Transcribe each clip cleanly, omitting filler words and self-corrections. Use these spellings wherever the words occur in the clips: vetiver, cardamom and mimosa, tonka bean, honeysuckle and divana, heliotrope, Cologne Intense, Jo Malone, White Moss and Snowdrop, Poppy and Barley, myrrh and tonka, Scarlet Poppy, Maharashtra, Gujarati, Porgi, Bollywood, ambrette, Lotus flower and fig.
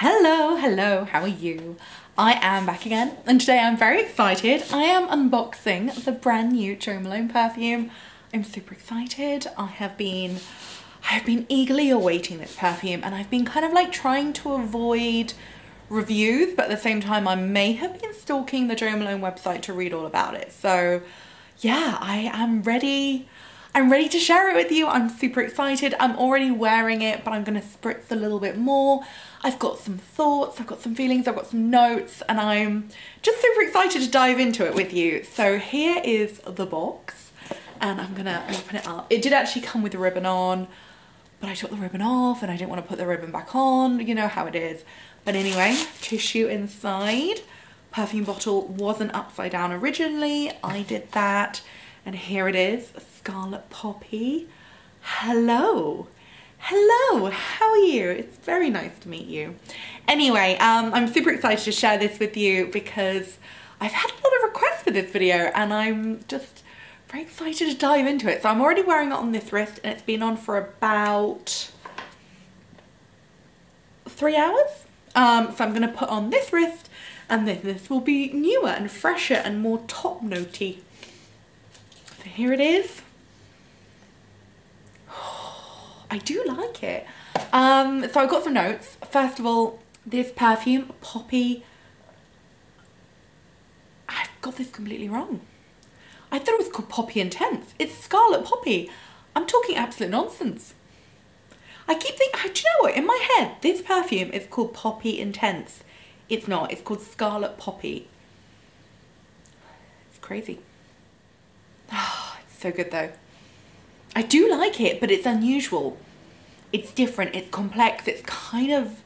Hello, how are you? I am back again, and today I'm very excited. I am unboxing the brand new Jo Malone perfume. I'm super excited. I have been eagerly awaiting this perfume, and I've been kind of like trying to avoid reviews, but at the same time I may have been stalking the Jo Malone website to read all about it. So yeah, I am ready. I'm ready to share it with you. I'm super excited. I'm already wearing it, but I'm gonna spritz a little bit more. I've got some thoughts, I've got some feelings, I've got some notes, and I'm just super excited to dive into it with you. So here is the box, and I'm gonna open it up. It did actually come with a ribbon on, but I took the ribbon off and I didn't want to put the ribbon back on. You know how it is. But anyway, tissue inside. Perfume bottle wasn't upside down originally. I did that. And here it is, Scarlet Poppy. Hello, how are you? It's very nice to meet you. Anyway, I'm super excited to share this with you because I've had a lot of requests for this video and I'm just very excited to dive into it. So I'm already wearing it on this wrist and it's been on for about 3 hours. So I'm gonna put on this wrist and this will be newer and fresher and more top note-y. So here it is. Oh, I do like it. So I've got some notes. First of all, this perfume, Poppy. I've got this completely wrong. I thought it was called Poppy Intense. It's Scarlet Poppy. I'm talking absolute nonsense. I keep thinking, do you know what? In my head, this perfume is called Poppy Intense. It's not. It's called Scarlet Poppy. It's crazy. Oh, it's so good though. I do like it, but it's unusual. It's different, it's complex, it's kind of,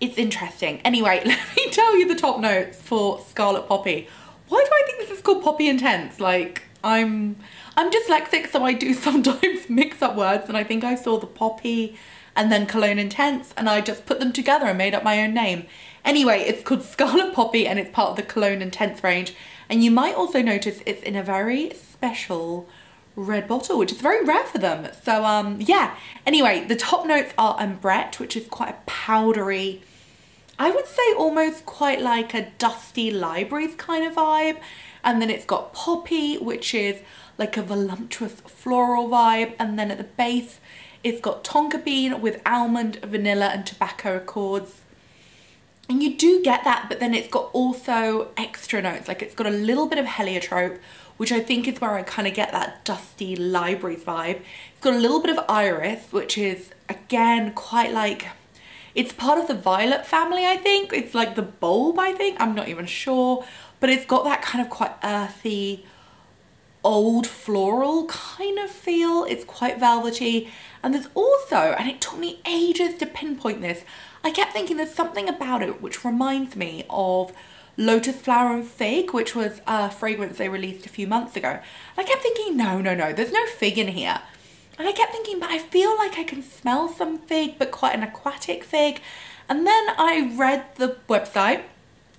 it's interesting. Anyway, let me tell you the top notes for Scarlet Poppy. Why do I think this is called Poppy Intense? Like, I'm dyslexic, so I do sometimes mix up words, and I think I saw the Poppy and then Cologne Intense, and I just put them together and made up my own name. Anyway, it's called Scarlet Poppy, and it's part of the Cologne Intense range. And you might also notice it's in a very special red bottle, which is very rare for them. So yeah, anyway, the top notes are ambrette, which is quite a powdery, I would say almost quite like a dusty libraries kind of vibe. And then it's got poppy, which is like a voluptuous floral vibe. And then at the base, it's got tonka bean with almond, vanilla and tobacco accords. And you do get that, but then it's got also extra notes. Like it's got a little bit of heliotrope, which I think is where I kind of get that dusty libraries vibe. It's got a little bit of iris, which is again quite like, it's part of the violet family, I think. It's like the bulb, I think. I'm not even sure, but it's got that kind of quite earthy, old floral kind of feel. It's quite velvety. And there's also, and it took me ages to pinpoint this, I kept thinking there's something about it which reminds me of Lotus Flower and Fig, which was a fragrance they released a few months ago. And I kept thinking, no, there's no fig in here. And I kept thinking, but I feel like I can smell some fig, but quite an aquatic fig. And then I read the website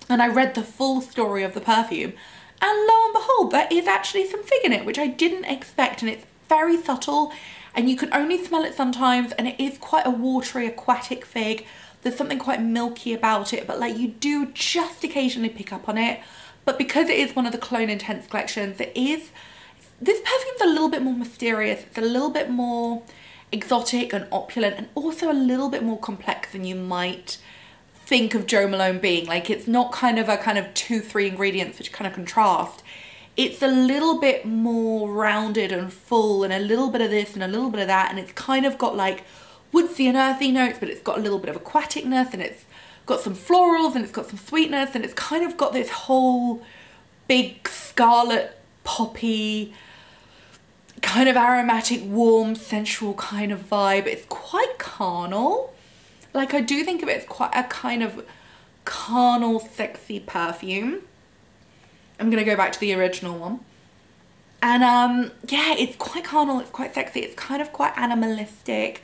and I read the full story of the perfume. And lo and behold, there is actually some fig in it, which I didn't expect. And it's very subtle and you can only smell it sometimes. And it is quite a watery, aquatic fig. There's something quite milky about it, but like you do just occasionally pick up on it. But because it is one of the Cologne Intense collections, this perfume's a little bit more mysterious. It's a little bit more exotic and opulent and also a little bit more complex than you might think of Jo Malone being. Like it's not kind of a kind of 2-3 ingredients which kind of contrast. It's a little bit more rounded and full and a little bit of this and a little bit of that. And it's kind of got like woodsy and earthy notes, but it's got a little bit of aquaticness and it's got some florals and it's got some sweetness and it's kind of got this whole big scarlet poppy kind of aromatic, warm, sensual kind of vibe. It's quite carnal. Like I do think of it as quite a kind of carnal, sexy perfume. I'm gonna go back to the original one. And yeah, it's quite carnal, it's quite sexy, it's kind of quite animalistic.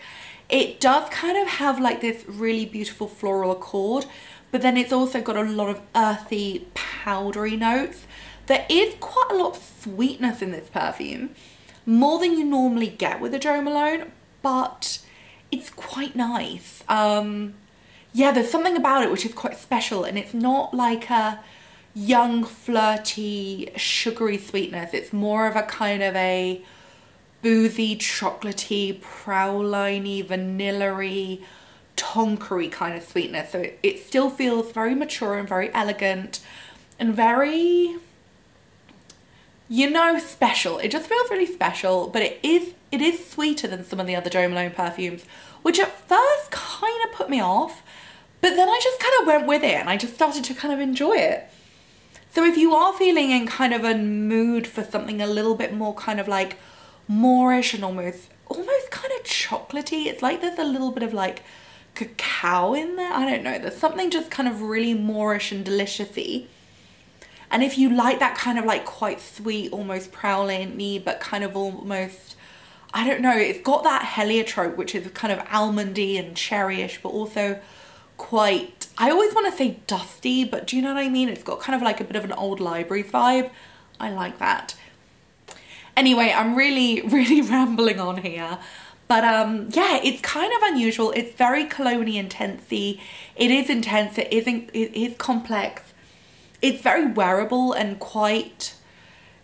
It does kind of have like this really beautiful floral accord, but then it's also got a lot of earthy, powdery notes. There is quite a lot of sweetness in this perfume, more than you normally get with a Jo Malone, but it's quite nice. yeah, there's something about it which is quite special, and it's not like a young, flirty, sugary sweetness. It's more of a kind of a boozy, chocolatey, prowliney, vanilla-y, tonkery kind of sweetness. So it still feels very mature and very elegant and very, you know, special. It just feels really special, but it is sweeter than some of the other Jo Malone perfumes, which at first kind of put me off, but then I just kind of went with it and I just started to kind of enjoy it. So if you are feeling in kind of a mood for something a little bit more kind of like moorish and almost kind of chocolatey, it's like there's a little bit of like cacao in there. I don't know, there's something just kind of really moorish and delicious-y. And if you like that kind of like quite sweet, almost prowling-y, but kind of almost, I don't know, it's got that heliotrope, which is kind of almondy and cherryish, but also quite, I always want to say dusty, but do you know what I mean? It's got kind of like a bit of an old library vibe. I like that. Anyway, I'm really rambling on here. But yeah, it's kind of unusual. It's very Cologne Intense-y. It is intense, it is complex. It's very wearable and quite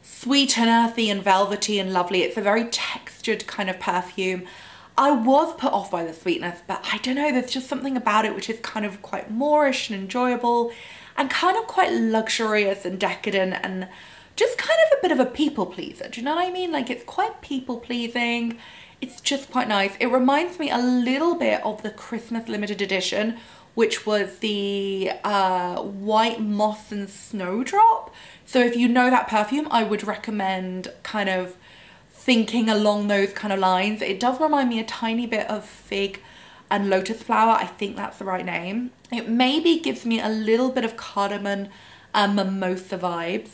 sweet and earthy and velvety and lovely. It's a very textured kind of perfume. I was put off by the sweetness, but I don't know, there's just something about it which is kind of quite moorish and enjoyable and kind of quite luxurious and decadent and just kind of a bit of a people pleaser. Do you know what I mean? Like, it's quite people pleasing. It's just quite nice. It reminds me a little bit of the Christmas limited edition, which was the White Moss and Snowdrop. So if you know that perfume, I would recommend kind of thinking along those kind of lines. It does remind me a tiny bit of Fig and Lotus Flower. I think that's the right name. It maybe gives me a little bit of cardamom and mimosa vibes.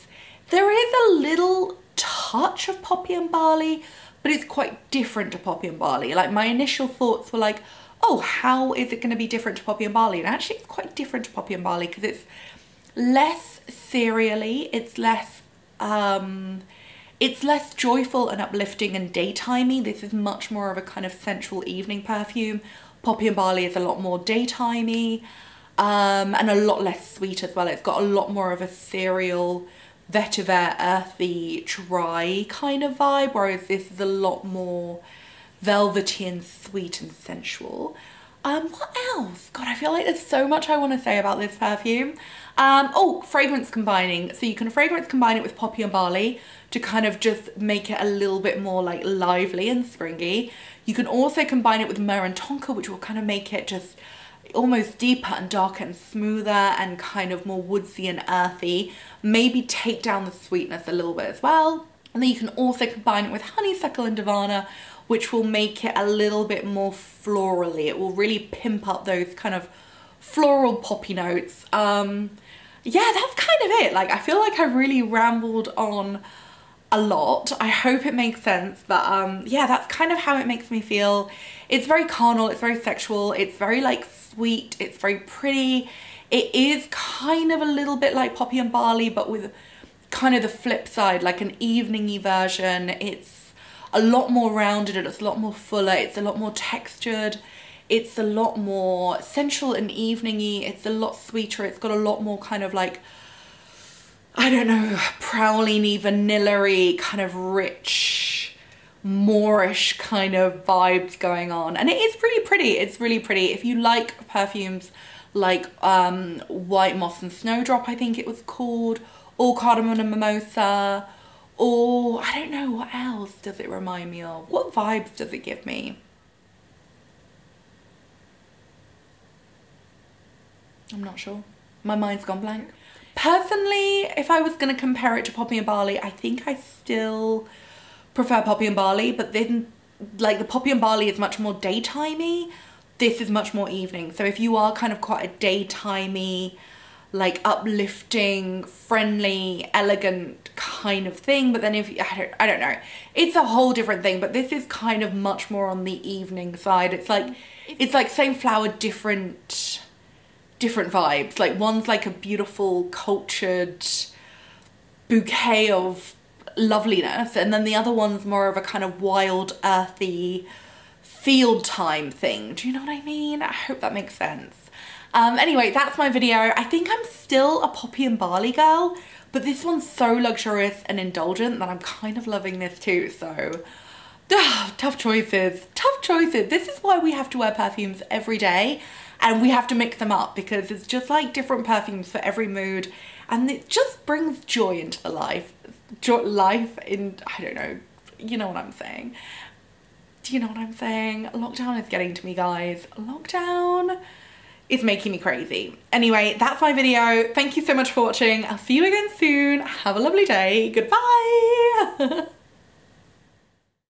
There is a little touch of Poppy and Barley, but it's quite different to Poppy and Barley. Like, my initial thoughts were like, oh, how is it going to be different to Poppy and Barley? And actually it's quite different to Poppy and Barley because it's less cereally, it's less joyful and uplifting and daytimey. This is much more of a kind of sensual evening perfume. Poppy and Barley is a lot more daytimey and a lot less sweet as well. It's got a lot more of a cereal, vetiver, earthy, dry kind of vibe, whereas this is a lot more velvety and sweet and sensual. What else? God, I feel like there's so much I want to say about this perfume. Oh, fragrance combining. So you can fragrance combine it with Poppy and Barley to kind of just make it a little bit more like lively and springy. You can also combine it with myrrh and tonka, which will kind of make it just almost deeper and darker and smoother and kind of more woodsy and earthy. Maybe take down the sweetness a little bit as well. And then you can also combine it with honeysuckle and divana, which will make it a little bit more florally. It will really pimp up those kind of floral poppy notes. Yeah, that's kind of it. Like, I feel like I really rambled on a lot. I hope it makes sense, but yeah, that's kind of how it makes me feel. It's very carnal, it's very sexual, it's very like sweet, it's very pretty. It is kind of a little bit like Poppy and Barley, but with kind of the flip side, like an evening-y version. It's a lot more rounded and it's a lot more fuller, it's a lot more textured, it's a lot more sensual and evening-y, it's a lot sweeter, it's got a lot more kind of like, I don't know, prowling-y, vanilla-y, kind of rich, moorish kind of vibes going on. And it is really pretty, it's really pretty. If you like perfumes like White Moss and Snowdrop, I think it was called, or Cardamom and Mimosa, or I don't know, what else does it remind me of? What vibes does it give me? I'm not sure. My mind's gone blank. Personally, if I was going to compare it to Poppy and Barley, I think I still prefer Poppy and Barley, but then like the Poppy and Barley is much more daytimey. This is much more evening. So if you are kind of quite a daytimey, like uplifting, friendly, elegant kind of thing, but then if I don't know, it's a whole different thing. But this is kind of much more on the evening side. It's like same flower, different vibes. Like, one's like a beautiful cultured bouquet of loveliness, and then the other one's more of a kind of wild, earthy, field time thing. Do you know what I mean? I hope that makes sense. Anyway, that's my video. I think I'm still a Poppy and Barley girl, but this one's so luxurious and indulgent that I'm kind of loving this too, so. Tough choices, tough choices. This is why we have to wear perfumes every day, and we have to mix them up, because it's just like different perfumes for every mood, and it just brings joy into the life. Life in, I don't know, you know what I'm saying. Do you know what I'm saying? Lockdown is getting to me, guys. Lockdown is making me crazy. Anyway, that's my video. Thank you so much for watching. I'll see you again soon. Have a lovely day. Goodbye.